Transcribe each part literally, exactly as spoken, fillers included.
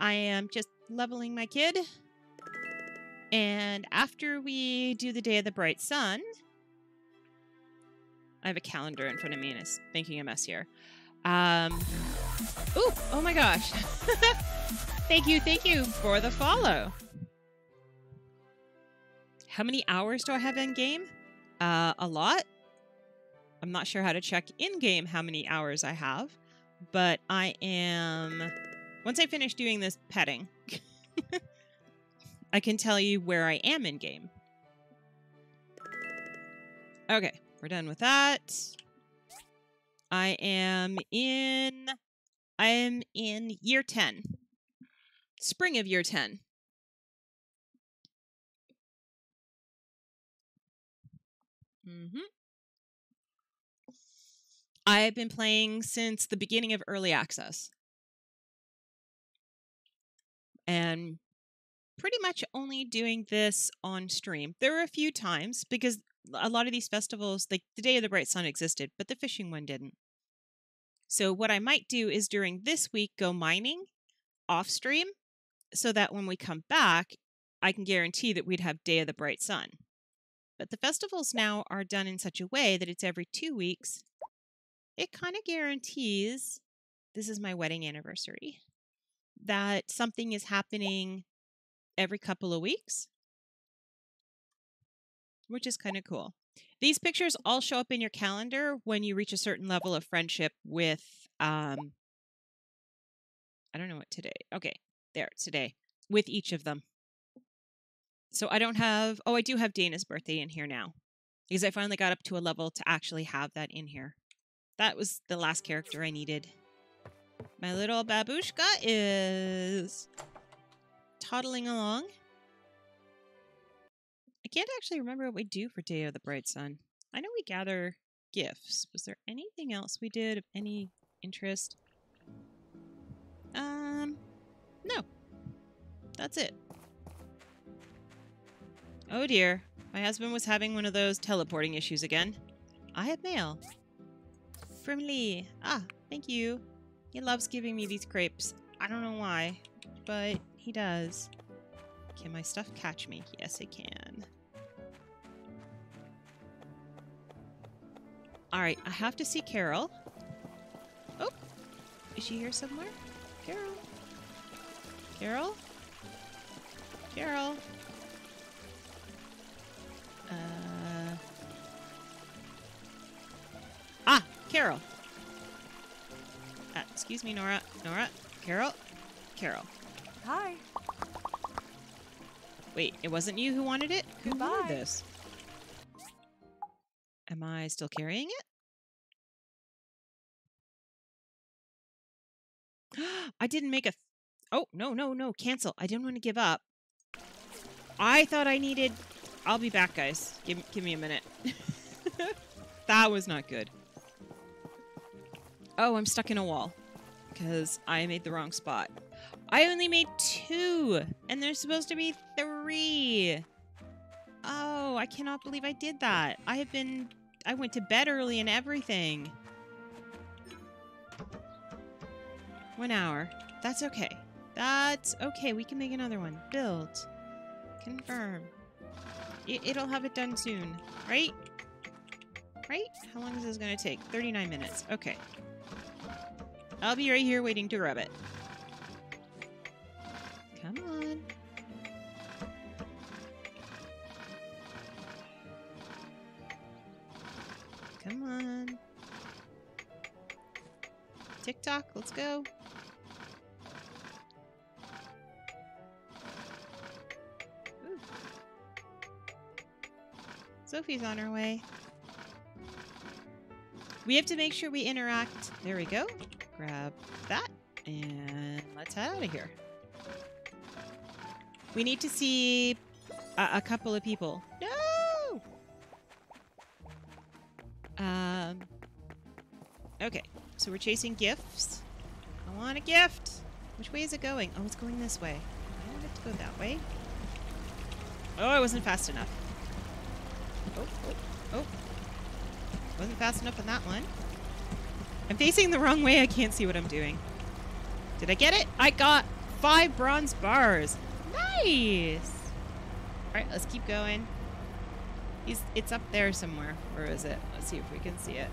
I am just leveling my kid. And after we do the Day of the Bright Sun, I have a calendar in front of me and it's making a mess here. Um, ooh, oh my gosh. Thank you, thank you for the follow. How many hours do I have in game? Uh, a lot. I'm not sure how to check in game how many hours I have, but I am, once I finish doing this petting, I can tell you where I am in game. Okay, we're done with that. I am in, I am in year ten, spring of year ten. Mm-hmm. I've been playing since the beginning of early access. And pretty much only doing this on stream. There were a few times because a lot of these festivals, like the Day of the Bright Sun existed, but the fishing one didn't. So what I might do is during this week, go mining off stream so that when we come back, I can guarantee that we'd have Day of the Bright Sun. But the festivals now are done in such a way that it's every two weeks. It kind of guarantees, this is my wedding anniversary, that something is happening every couple of weeks, which is kind of cool. These pictures all show up in your calendar when you reach a certain level of friendship with, um, I don't know what today. Okay, there, today, with each of them. So I don't have, oh, I do have Dana's birthday in here now because I finally got up to a level to actually have that in here. That was the last character I needed. My little babushka is toddling along. I can't actually remember what we do for Day of the Bright Sun. I know we gather gifts. Was there anything else we did of any interest? Um, no. That's it. Oh dear. My husband was having one of those teleporting issues again. I have mail. From Lee. Ah, thank you. He loves giving me these crepes. I don't know why, but he does. Can my stuff catch me? Yes, it can. Alright, I have to see Carol. Oh, is she here somewhere? Carol? Carol? Carol? Uh... Ah! Carol. Uh, excuse me, Nora. Nora. Carol. Carol. Hi. Wait, it wasn't you who wanted it? Who Goodbye. wanted this? Am I still carrying it? I didn't make a... Th oh, no, no, no. Cancel. I didn't want to give up. I thought I needed... I'll be back, guys. Give, give me a minute. That was not good. Oh, I'm stuck in a wall because I made the wrong spot. I only made two and there's supposed to be three. Oh, I cannot believe I did that. I have been, I went to bed early and everything. One hour. That's okay. That's okay. We can make another one. Build. Confirm. It, it'll have it done soon, right? Right? How long is this going to take? thirty-nine minutes. Okay. I'll be right here waiting to grab it. Come on. Come on. Tick-tock, let's go. Ooh. Sophie's on her way. We have to make sure we interact. There we go. Grab that and let's head out of here. We need to see a, a couple of people. No! Um, okay, so we're chasing gifts. I want a gift. Which way is it going? Oh, it's going this way. I don't have to go that way. Oh, I wasn't fast enough. Oh, oh, oh. Wasn't fast enough on that one. I'm facing the wrong way. I can't see what I'm doing. Did I get it? I got five bronze bars. Nice. All right, let's keep going. He's, it's up there somewhere. Where is it? Let's see if we can see it.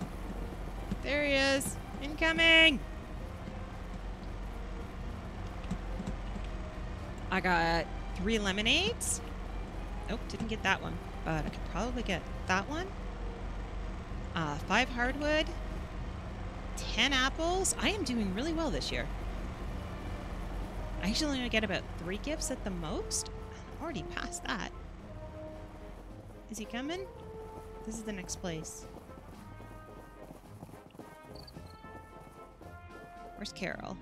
There he is. Incoming. I got three lemonades. Nope, didn't get that one. But I could probably get that one. Uh, five hardwood. Ten apples. I am doing really well this year. I usually only get about three gifts at the most. I'm already past that. Is he coming? This is the next place. Where's Carol?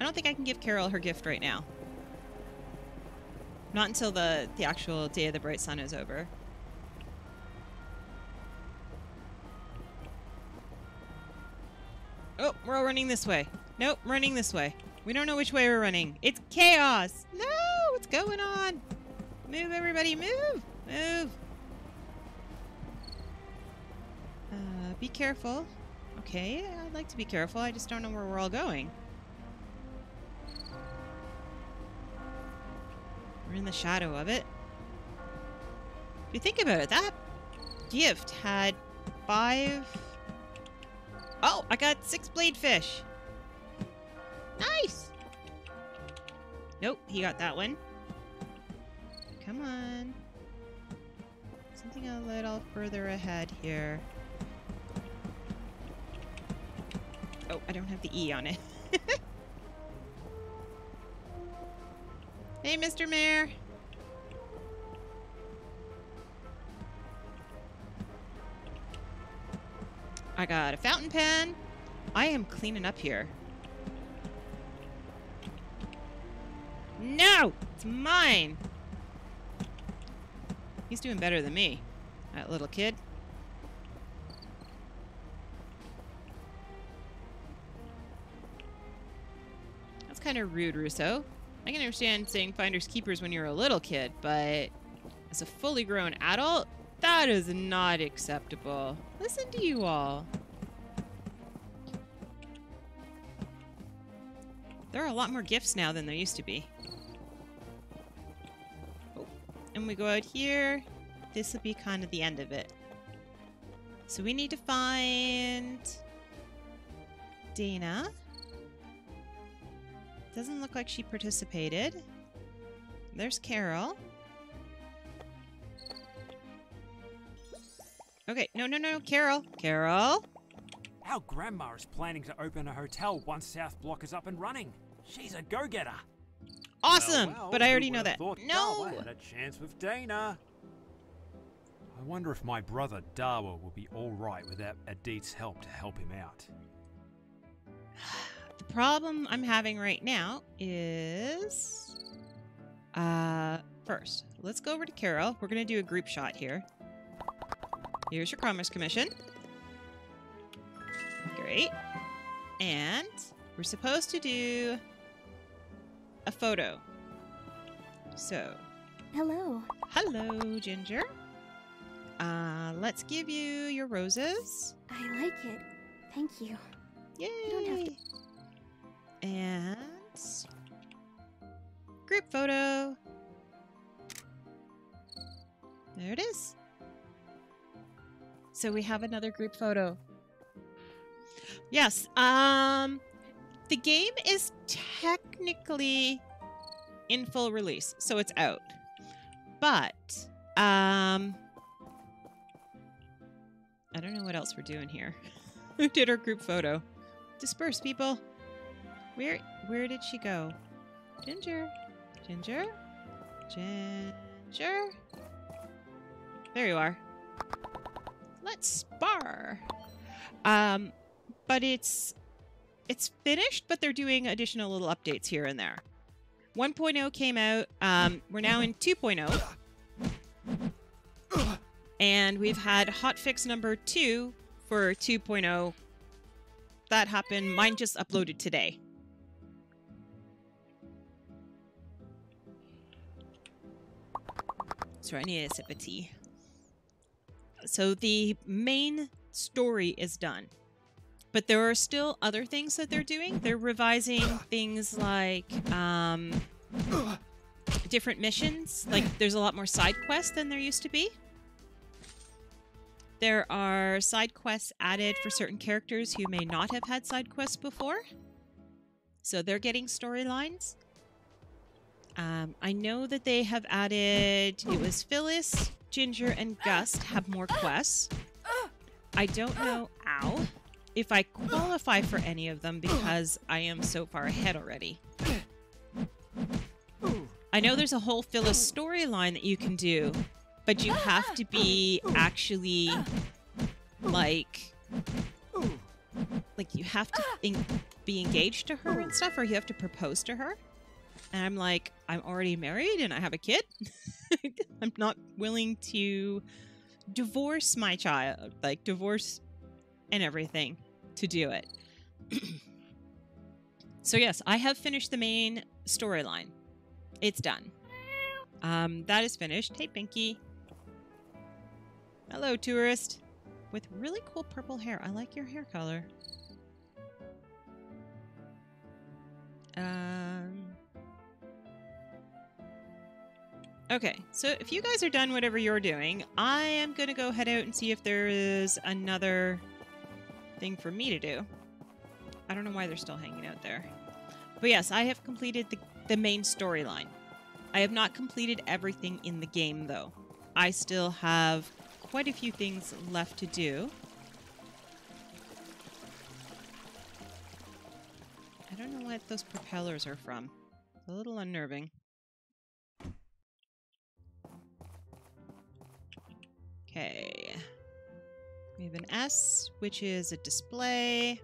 I don't think I can give Carol her gift right now. Not until the, the actual Day of the Bright Sun is over. Oh, we're all running this way. Nope, running this way. We don't know which way we're running. It's chaos. No, what's going on? Move, everybody, move, move. Uh, be careful. Okay, I'd like to be careful. I just don't know where we're all going. We're in the shadow of it. If you think about it, that gift had five... Oh, I got six blade fish. Nice! Nope, he got that one. Come on. Something a little further ahead here. Oh, I don't have the E on it. Hey, Mister Mayor. I got a fountain pen. I am cleaning up here. No! It's mine! He's doing better than me, that little kid. That's kind of rude, Russo. I can understand saying finders keepers when you're a little kid, but as a fully grown adult, that is not acceptable. Listen to you all. There are a lot more gifts now than there used to be. Oh. And we go out here. This will be kind of the end of it. So we need to find Dana. Doesn't look like she participated. There's Carol. Okay, no, no, no, Carol. Carol? Our grandma is planning to open a hotel once South Block is up and running. She's a go-getter. Awesome, well, well, but I already know that. Thought, no! What a chance with Dana. I wonder if my brother Darwa will be all right without Adit's help to help him out. The problem I'm having right now is... Uh, first, let's go over to Carol. We're going to do a group shot here. Here's your Commerce Commission. Great. And we're supposed to do a photo. So. Hello. Hello, Ginger. Uh, let's give you your roses. I like it. Thank you. Yay. You don't have to. And group photo. There it is. So we have another group photo. Yes. Um, the game is technically in full release, so it's out. But um, I don't know what else we're doing here. Who did our group photo? Disperse, people. Where where did she go? Ginger, Ginger, Ginger. There you are. Let's spar. Um, but it's it's finished, but they're doing additional little updates here and there. one point oh came out. Um, we're now in two point oh. And we've had hotfix number two for two point oh. That happened. Mine just uploaded today. So I need a sip of tea. So the main story is done. But there are still other things that they're doing. They're revising things like um, different missions. Like, there's a lot more side quests than there used to be. There are side quests added for certain characters who may not have had side quests before. So they're getting storylines. Um, I know that they have added... It was Phyllis, Ginger, and Gust have more quests. I don't know... Ow. If I qualify for any of them because I am so far ahead already. I know there's a whole Phyllis storyline that you can do, but you have to be actually, like, like you have to en- be engaged to her and stuff, or you have to propose to her. And I'm like, I'm already married and I have a kid. I'm not willing to divorce my child, like divorce and everything to do it. So yes, I have finished the main storyline. It's done. Um, that is finished. Hey, Pinky. Hello, tourist. With really cool purple hair. I like your hair color. Um... Okay, so if you guys are done whatever you're doing, I am going to go head out and see if there is another thing for me to do. I don't know why they're still hanging out there. But yes, I have completed the, the main storyline. I have not completed everything in the game, though. I still have quite a few things left to do. I don't know what those propellers are from. It's a little unnerving. Okay, we have an S, which is a display,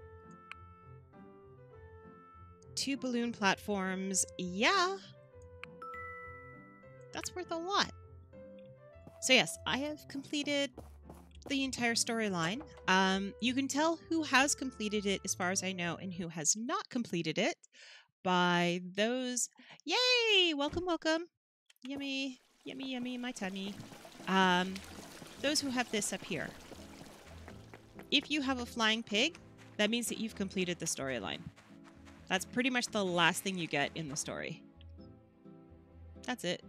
two balloon platforms, yeah, that's worth a lot. So yes, I have completed the entire storyline. Um, you can tell who has completed it, as far as I know, and who has not completed it by those, yay, welcome, welcome, yummy, yummy, yummy, my tummy. Um... Those who have this up here. If you have a flying pig, that means that you've completed the storyline. That's pretty much the last thing you get in the story. That's it.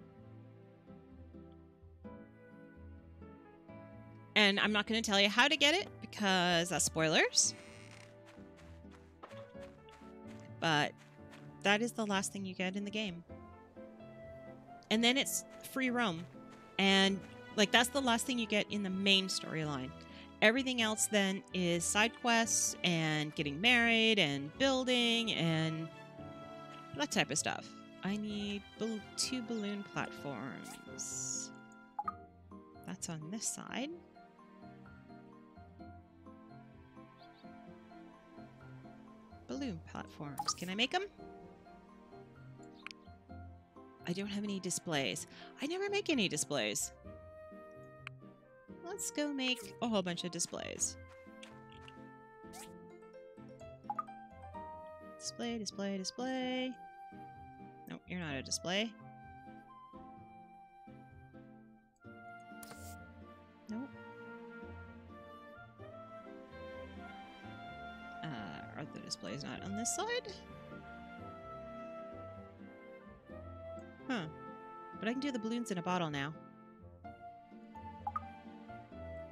And I'm not going to tell you how to get it because that's spoilers. But that is the last thing you get in the game. And then it's free roam. And... Like, that's the last thing you get in the main storyline. Everything else, then, is side quests and getting married and building and that type of stuff. I need two balloon platforms. That's on this side. Balloon platforms. Can I make them? I don't have any displays. I never make any displays. Let's go make a whole bunch of displays. Display, display, display. No, you're not a display. Nope. Uh, are the displays not on this side? Huh. But I can do the balloons in a bottle now.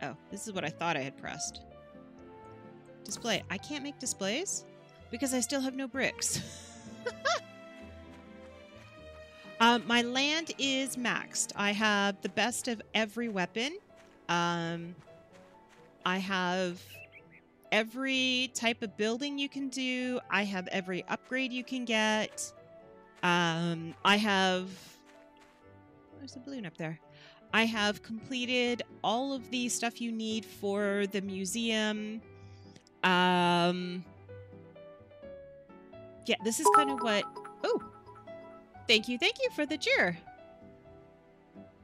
Oh, this is what I thought I had pressed. Display. I can't make displays because I still have no bricks. um, my land is maxed. I have the best of every weapon. Um, I have every type of building you can do. I have every upgrade you can get. Um, I have... There's a balloon up there. I have completed all of the stuff you need for the museum. Um, yeah, this is kind of what... Oh! Thank you, thank you for the cheer!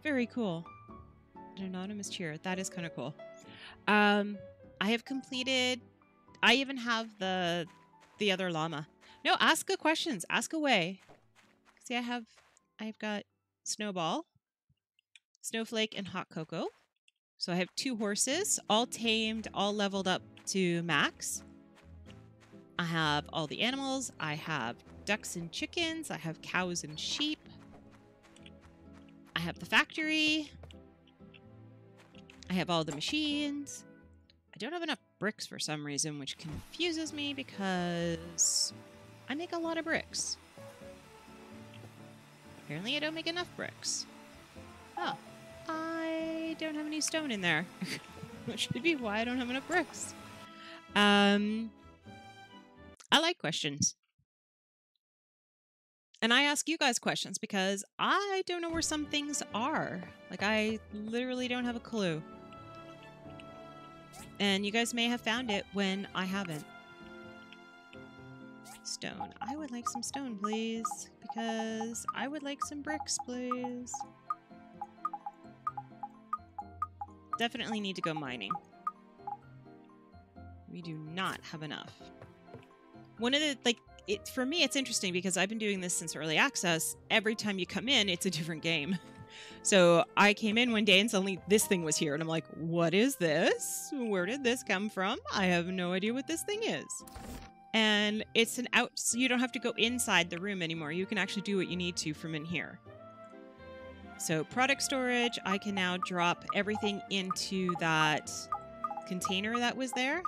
Very cool. An anonymous cheer. That is kind of cool. Um, I have completed... I even have the, the other llama. No, ask a questions. Ask away. See, I have... I've got Snowball, Snowflake, and Hot Cocoa. So I have two horses, all tamed, all leveled up to max. I have all the animals. I have ducks and chickens. I have cows and sheep. I have the factory. I have all the machines. I don't have enough bricks for some reason, which confuses me because I make a lot of bricks. Apparently I don't make enough bricks. Oh, I don't have any stone in there. Which should be why I don't have enough bricks. Um, I like questions. And I ask you guys questions because I don't know where some things are. Like, I literally don't have a clue. And you guys may have found it when I haven't. Stone. I would like some stone, please. Because I would like some bricks, please. Definitely need to go mining. We do not have enough. One of the, like... It, for me, it's interesting because I've been doing this since early access. Every time you come in, it's a different game. So I came in one day and suddenly this thing was here. And I'm like, what is this? Where did this come from? I have no idea what this thing is. And it's an out, so you don't have to go inside the room anymore. You can actually do what you need to from in here. So product storage, I can now drop everything into that container that was there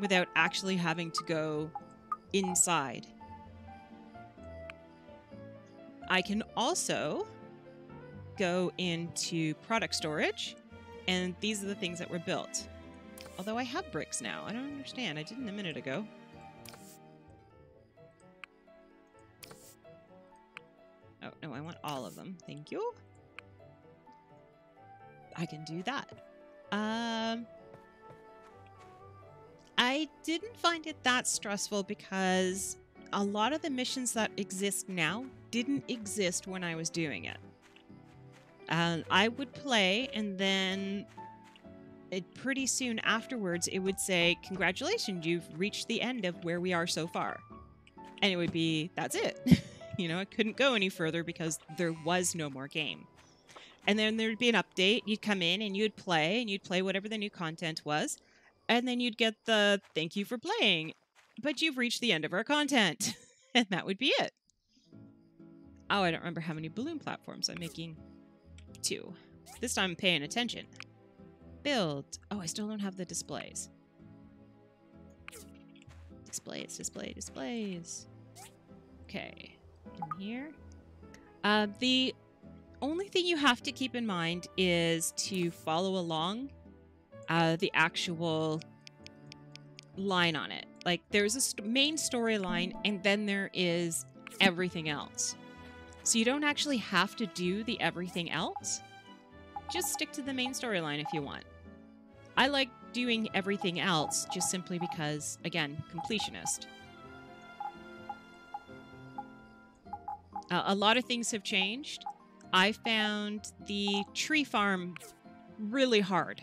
without actually having to go inside. I can also go into product storage, and these are the things that were built. Although I have bricks now. I don't understand. I didn't a minute ago. Oh, no, I want all of them. Thank you. I can do that. Um... I didn't find it that stressful because a lot of the missions that exist now didn't exist when I was doing it. Um, I would play and then it pretty soon afterwards it would say, congratulations, you've reached the end of where we are so far. And it would be, that's it. You know, I couldn't go any further because there was no more game. And then there'd be an update. You'd come in and you'd play and you'd play whatever the new content was. And then you'd get the, thank you for playing, but you've reached the end of our content. And that would be it. Oh, I don't remember how many balloon platforms I'm making. Two. This time I'm paying attention. Build. Oh, I still don't have the displays. Displays, display, displays. Okay. In here. Uh, the only thing you have to keep in mind is to follow along Uh, the actual line on it. Like, there's a st- main storyline, and then there is everything else. So you don't actually have to do the everything else. Just stick to the main storyline if you want. I like doing everything else just simply because, again, completionist. Uh, a lot of things have changed. I found the tree farm really hard.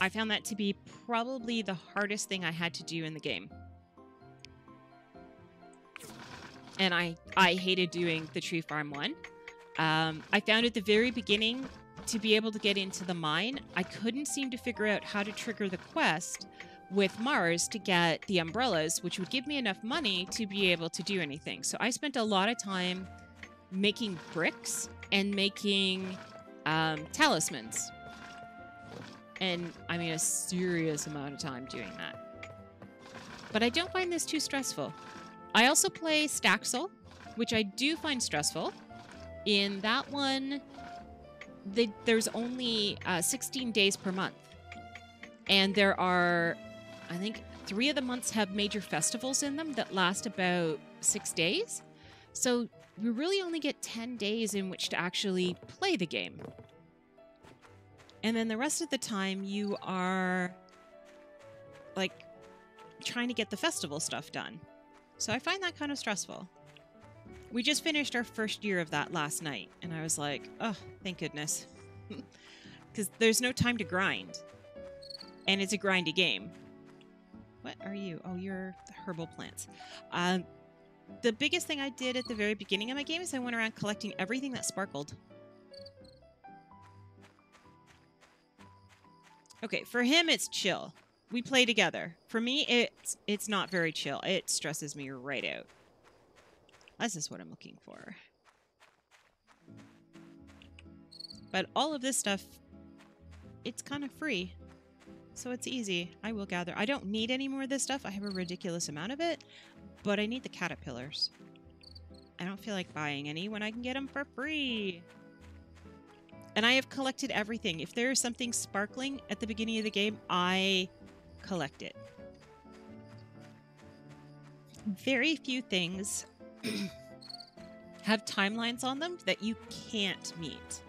I found that to be probably the hardest thing I had to do in the game. And I, I hated doing the tree farm one. Um, I found at the very beginning to be able to get into the mine, I couldn't seem to figure out how to trigger the quest with Mars to get the umbrellas, which would give me enough money to be able to do anything. So I spent a lot of time making bricks and making um, talismans. And, I mean, a serious amount of time doing that. But I don't find this too stressful. I also play Staxel, which I do find stressful. In that one, the, there's only uh, sixteen days per month. And there are, I think, three of the months have major festivals in them that last about six days. So we really only get ten days in which to actually play the game. And then the rest of the time, you are, like, trying to get the festival stuff done. So I find that kind of stressful. We just finished our first year of that last night, and I was like, oh, thank goodness. Because there's no time to grind. And it's a grindy game. What are you? Oh, you're the herbal plants. Um, the biggest thing I did at the very beginning of my game is I went around collecting everything that sparkled. Okay, for him, it's chill. we play together. For me, it's, it's not very chill. It stresses me right out. This is what I'm looking for. But all of this stuff, it's kind of free. So it's easy. I will gather. I don't need any more of this stuff. I have a ridiculous amount of it. But I need the caterpillars. I don't feel like buying any when I can get them for free. And I have collected everything. If there is something sparkling at the beginning of the game, I collect it. Very few things have timelines on them that you can't meet.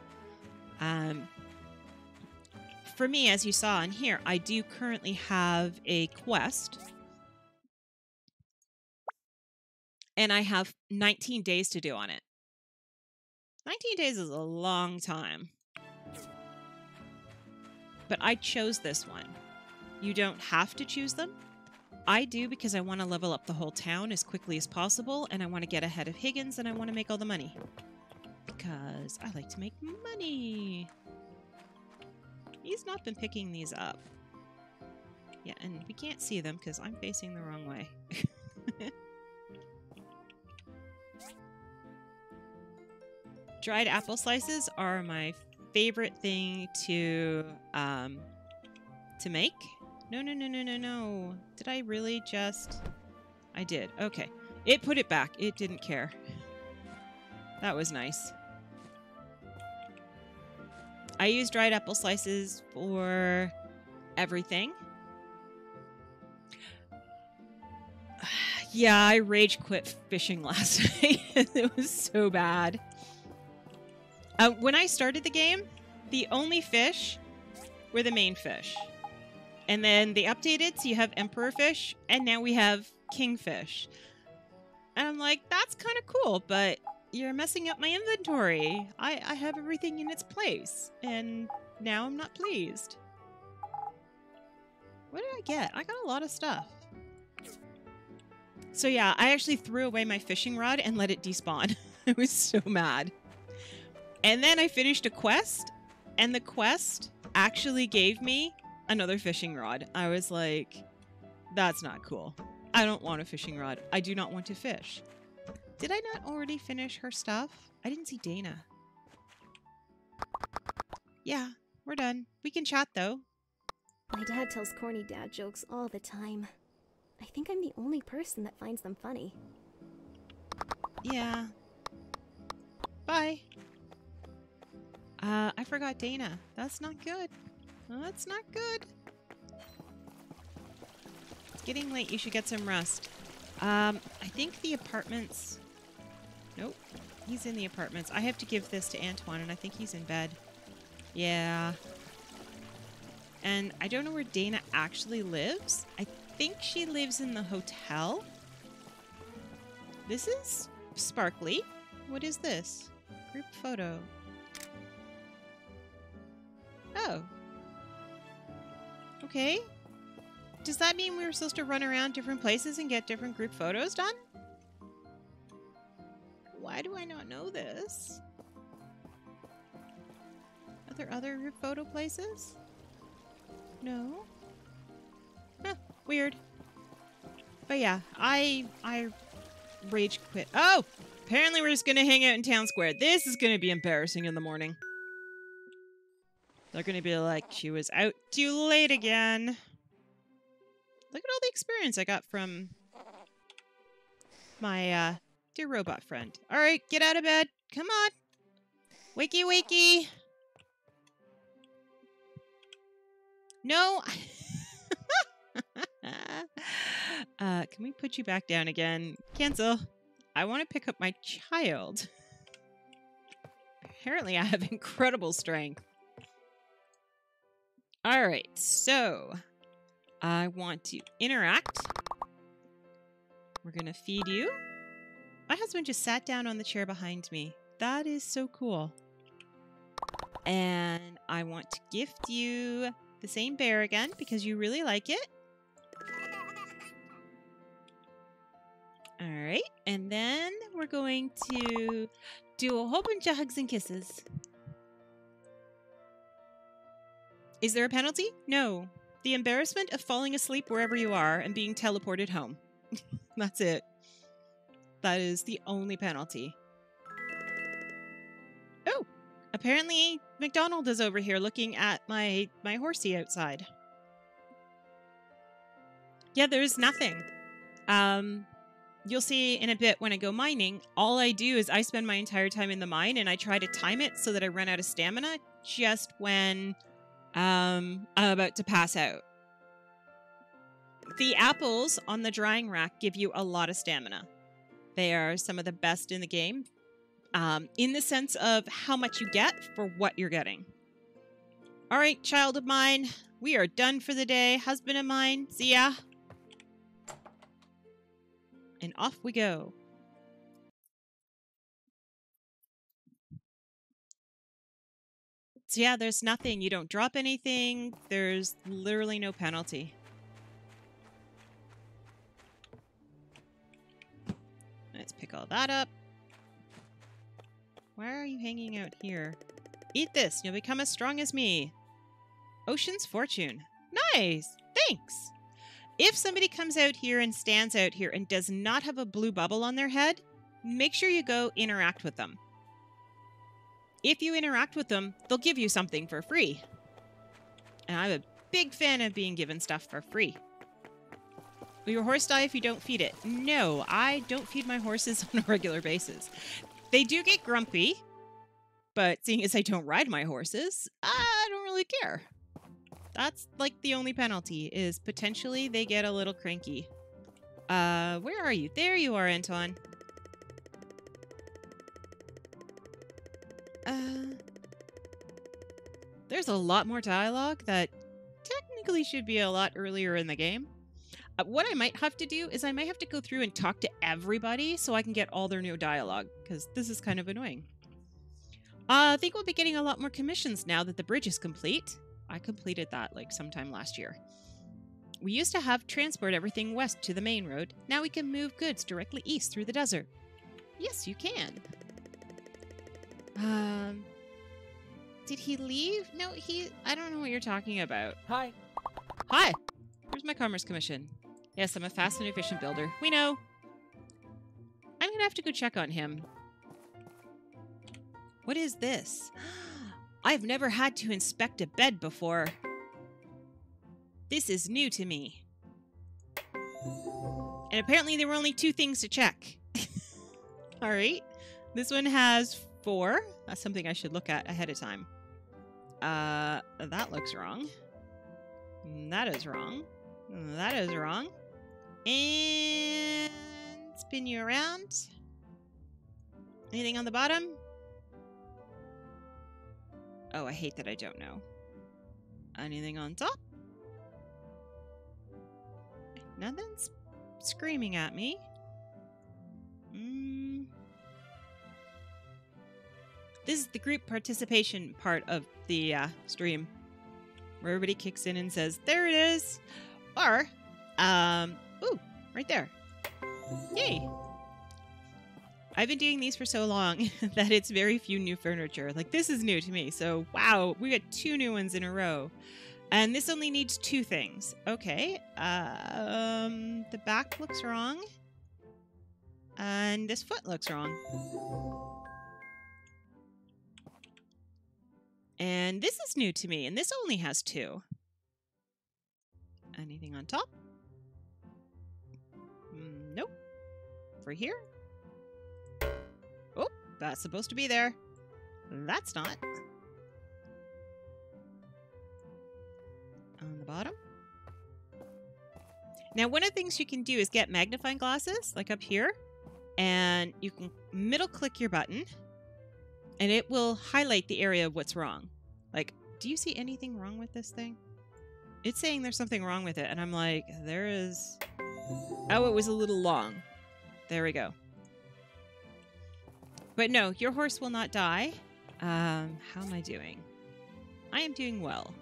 Um, for me, as you saw in here, I do currently have a quest. And I have nineteen days to do on it. nineteen days is a long time. But I chose this one. You don't have to choose them. I do because I want to level up the whole town as quickly as possible, and I want to get ahead of Higgins, and I want to make all the money. Because I like to make money. He's not been picking these up. Yeah, and we can't see them because I'm facing the wrong way. Dried apple slices are my favorite thing to um, to make. No, no, no, no, no, no. Did I really just... I did. Okay. It put it back. It didn't care. That was nice. I use dried apple slices for everything. Yeah, I rage quit fishing last night. It was so bad. Uh, when I started the game, the only fish were the main fish. And then they updated, so you have emperor fish, and now we have kingfish. And I'm like, that's kind of cool, but you're messing up my inventory. I, I have everything in its place, and now I'm not pleased. What did I get? I got a lot of stuff. So yeah, I actually threw away my fishing rod and let it despawn. I was so mad. And then I finished a quest, and the quest actually gave me another fishing rod. I was like, that's not cool. I don't want a fishing rod. I do not want to fish. Did I not already finish her stuff? I didn't see Dana. Yeah, we're done. We can chat, though. My dad tells corny dad jokes all the time. I think I'm the only person that finds them funny. Yeah. Bye. Uh, I forgot Dana. That's not good. Well, that's not good. It's getting late. You should get some rest. Um, I think the apartments... Nope. He's in the apartments. I have to give this to Antoine, and I think he's in bed. Yeah. And I don't know where Dana actually lives. I think she lives in the hotel. This is sparkly. What is this? Group photo. Oh. Okay. Does that mean we were supposed to run around different places and get different group photos done? Why do I not know this? Are there other group photo places? No? Huh. Weird. But yeah, I... I rage quit. Oh! Apparently we're just gonna hang out in Town Square. This is gonna be embarrassing in the morning. They're going to be like, she was out too late again. Look at all the experience I got from my uh, dear robot friend. All right, get out of bed. Come on. Wakey, wakey. No. uh, can we put you back down again? Cancel. I want to pick up my child. Apparently, I have incredible strength. All right, so I want to interact. We're going to feed you. My husband just sat down on the chair behind me. That is so cool. And I want to gift you the same bear again because you really like it. All right, and then we're going to do a whole bunch of hugs and kisses. Is there a penalty? No. The embarrassment of falling asleep wherever you are and being teleported home. That's it. That is the only penalty. Oh, apparently McDonald is over here looking at my, my horsey outside. Yeah, there is nothing. Um, you'll see in a bit when I go mining, all I do is I spend my entire time in the mine and I try to time it so that I run out of stamina just when um, I'm about to pass out. The apples on the drying rack give you a lot of stamina. They are some of the best in the game, um, in the sense of how much you get for what you're getting. All right, child of mine, we are done for the day. Husband of mine, see ya. And off we go. So yeah, there's nothing. You don't drop anything. There's literally no penalty. Let's pick all that up. Why are you hanging out here? Eat this. You'll become as strong as me. Ocean's Fortune. Nice. Thanks. If somebody comes out here and stands out here and does not have a blue bubble on their head, make sure you go interact with them. If you interact with them, they'll give you something for free. And I'm a big fan of being given stuff for free. Will your horse die if you don't feed it? No, I don't feed my horses on a regular basis. They do get grumpy, but seeing as I don't ride my horses, I don't really care. That's like the only penalty, is potentially they get a little cranky. Uh, where are you? There you are, Anton. Uh, there's a lot more dialogue that technically should be a lot earlier in the game. Uh, what I might have to do is I might have to go through and talk to everybody so I can get all their new dialogue, because this is kind of annoying. Uh, I think we'll be getting a lot more commissions now that the bridge is complete. I completed that like sometime last year. We used to have transport everything west to the main road. Now we can move goods directly east through the desert. Yes, you can. Um, did he leave? No, he... I don't know what you're talking about. Hi. Hi. Where's my Commerce Commission? Yes, I'm a fast and efficient builder. We know. I'm going to have to go check on him. What is this? I've never had to inspect a bed before. This is new to me. And apparently there were only two things to check. All right. This one has four. That's something I should look at ahead of time. Uh, that looks wrong. That is wrong. That is wrong. And spin you around. Anything on the bottom? Oh, I hate that I don't know. Anything on top? Nothing's screaming at me. Mm. This is the group participation part of the uh, stream, where everybody kicks in and says, there it is. Or, um, ooh, right there. Yay. I've been doing these for so long that it's very few new furniture. Like, this is new to me. So, wow, we got two new ones in a row. And this only needs two things. Okay. Uh, um, the back looks wrong. And this foot looks wrong. And this is new to me. And this only has two. Anything on top? Nope. For here? That's supposed to be there. That's not. On the bottom. Now, one of the things you can do is get magnifying glasses, like up here, and you can middle click your button, and it will highlight the area of what's wrong. Like, do you see anything wrong with this thing? It's saying there's something wrong with it, and I'm like, there is... Oh, it was a little long. There we go. But no, your horse will not die. Um, how am I doing? I am doing well.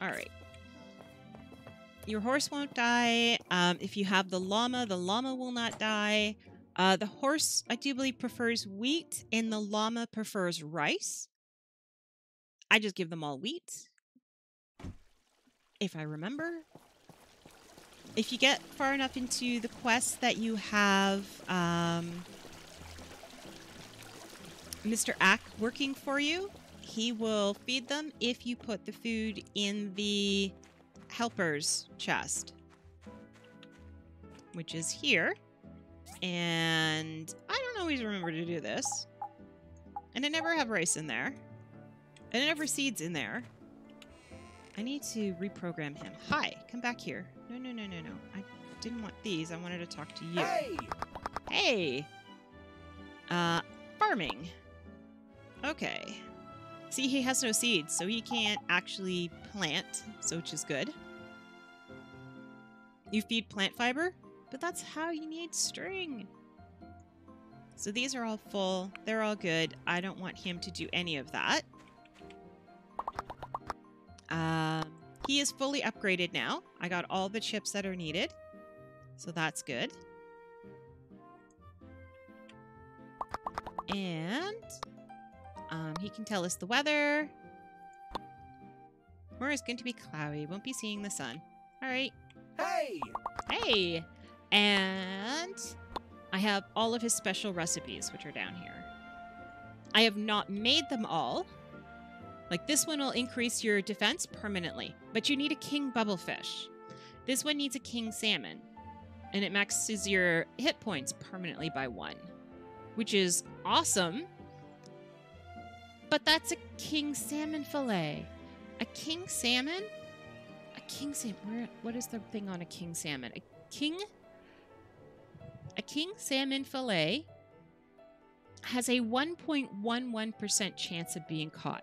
All right. Your horse won't die. Um, if you have the llama, the llama will not die. Uh, the horse, I do believe, prefers wheat, and the llama prefers rice. I just give them all wheat. if I remember. If you get far enough into the quest that you have um, Mister Ack working for you, he will feed them if you put the food in the helper's chest, which is here. And I don't always remember to do this. And I never have rice in there. And I never seeds in there. I need to reprogram him. Hi, come back here. No, no, no, no, no. I didn't want these. I wanted to talk to you. Hey! Hey! Uh, farming. Okay. See, he has no seeds, so he can't actually plant, so which is good. You feed plant fiber, but that's how you need string. So these are all full. They're all good. I don't want him to do any of that. Um, he is fully upgraded now. I got all the chips that are needed, so that's good. And um, he can tell us the weather. Tomorrow is going to be cloudy. Won't be seeing the sun. All right. Hey. Hey. And I have all of his special recipes, which are down here. I have not made them all. Like, this one will increase your defense permanently, but you need a king bubblefish. This one needs a king salmon, and it maxes your hit points permanently by one, which is awesome, but that's a king salmon fillet. A king salmon? A king salmon? What is the thing on a king salmon? A king? A king salmon fillet has a one point one one percent chance of being caught.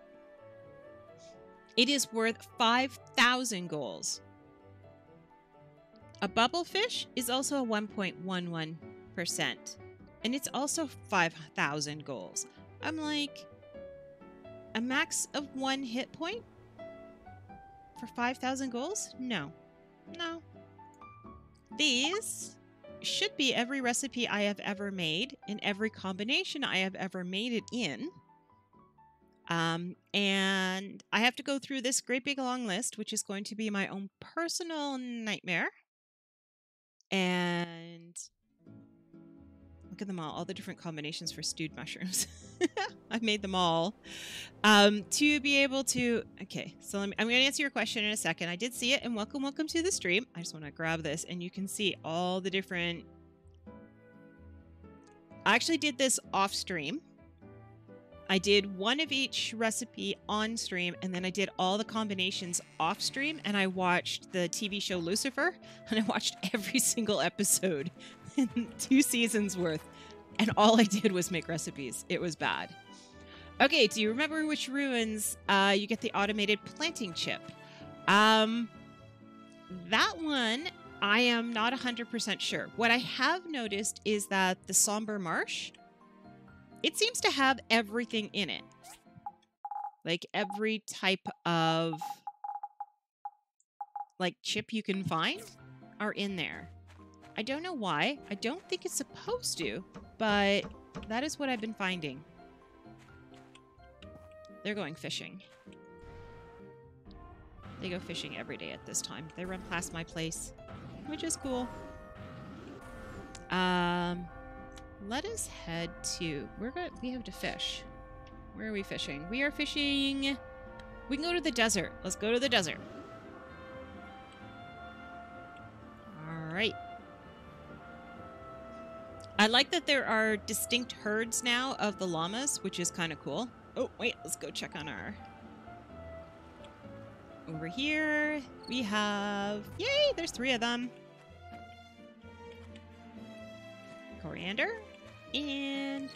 It is worth five thousand goals. A bubblefish is also a one point one one percent. And it's also five thousand goals. I'm like, a max of one hit point for five thousand goals? No. No. These should be every recipe I have ever made and every combination I have ever made it in. Um, and I have to go through this great big long list, which is going to be my own personal nightmare. And look at them all, all the different combinations for stewed mushrooms. I've made them all. Um, to be able to, okay, so let me, I'm going to answer your question in a second. I did see it, and welcome, welcome to the stream. I just want to grab this, and you can see all the different, I actually did this off stream. I did one of each recipe on stream, and then I did all the combinations off stream, and I watched the T V show Lucifer, and I watched every single episode, two seasons worth, and all I did was make recipes. It was bad. Okay, do you remember which ruins uh, you get the automated planting chip? Um, that one, I am not one hundred percent sure. What I have noticed is that the Somber Marsh, it seems to have everything in it. Like every type of like chip you can find are in there. I don't know why. I don't think it's supposed to, but that is what I've been finding. They're going fishing. They go fishing every day at this time. They run past my place, which is cool. Um... Let us head to, we're gonna, we have to fish. Where are we fishing? We are fishing, we can go to the desert. Let's go to the desert. All right. I like that there are distinct herds now of the llamas, which is kind of cool. Oh, wait, let's go check on our, over here we have, yay, there's three of them. Coriander. And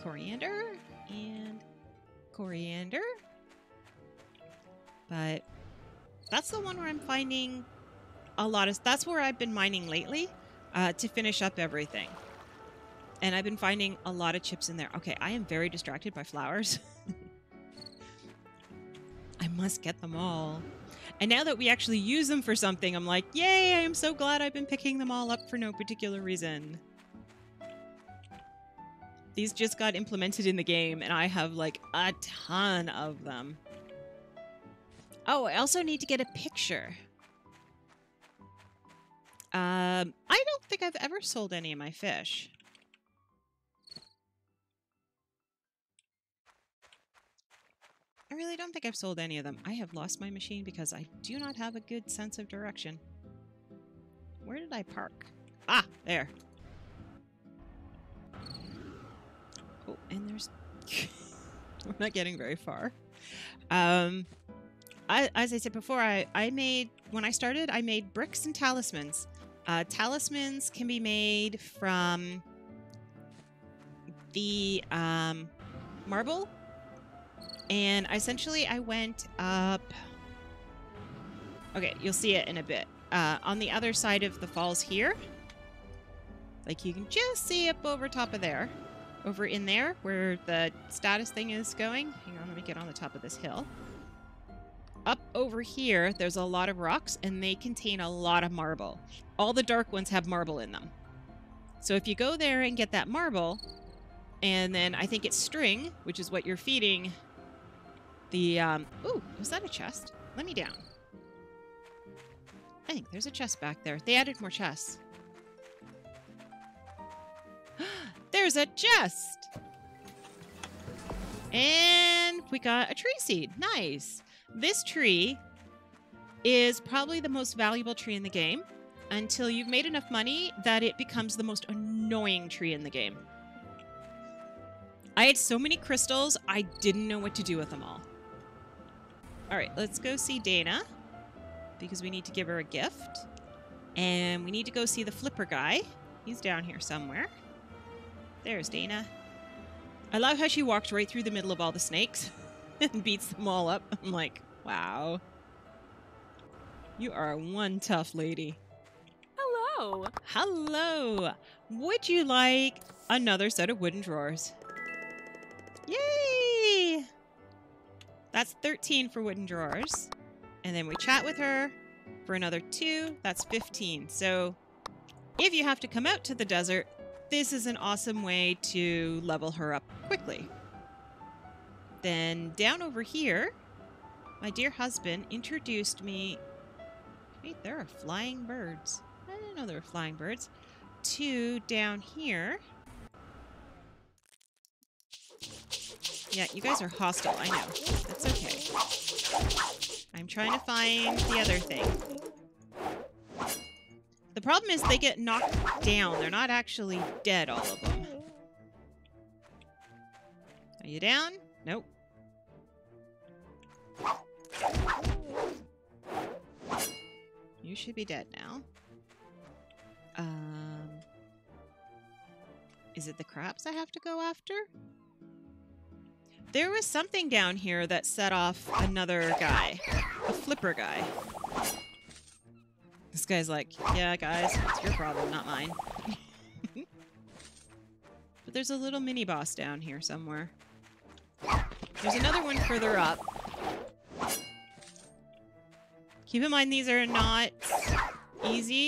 coriander and coriander. But that's the one where I'm finding a lot of, that's where I've been mining lately uh, to finish up everything. And I've been finding a lot of chips in there. Okay, I am very distracted by flowers. I must get them all. And now that we actually use them for something, I'm like, yay, I am so glad I've been picking them all up for no particular reason. These just got implemented in the game, and I have, like, a ton of them. Oh, I also need to get a picture. Um, I don't think I've ever sold any of my fish. I really don't think I've sold any of them. I have lost my machine because I do not have a good sense of direction. Where did I park? Ah, there. Oh, and there's... We're not getting very far. Um, I, as I said before, I, I made... When I started, I made bricks and talismans. Uh, talismans can be made from the um, marble. And essentially, I went up... Okay, you'll see it in a bit. Uh, on the other side of the falls here. Like, you can just see up over top of there. Over in there, where the status thing is going. Hang on, let me get on the top of this hill. Up over here, there's a lot of rocks, and they contain a lot of marble. All the dark ones have marble in them. So if you go there and get that marble, and then I think it's string, which is what you're feeding... The, um, ooh, was that a chest? Let me down. I think there's a chest back there. They added more chests. There's a chest! And we got a tree seed. Nice. This tree is probably the most valuable tree in the game until you've made enough money that it becomes the most annoying tree in the game. I had so many crystals, I didn't know what to do with them all. All right, let's go see Dana because we need to give her a gift. And we need to go see the flipper guy. He's down here somewhere. There's Dana. I love how she walked right through the middle of all the snakes and beats them all up. I'm like, wow. You are one tough lady. Hello. Hello. Would you like another set of wooden drawers? Yay! That's thirteen for wooden drawers. And then we chat with her for another two. That's fifteen. So if you have to come out to the desert, this is an awesome way to level her up quickly. Then down over here, my dear husband introduced me... Wait, there are flying birds. I didn't know there were flying birds. Two down here. Yeah, you guys are hostile, I know. That's okay. I'm trying to find the other thing. The problem is they get knocked down. They're not actually dead, all of them. Are you down? Nope. You should be dead now. Um, is it the crabs I have to go after? There was something down here that set off another guy. A flipper guy. This guy's like, yeah, guys, it's your problem, not mine. But there's a little mini-boss down here somewhere. There's another one further up. Keep in mind these are not easy.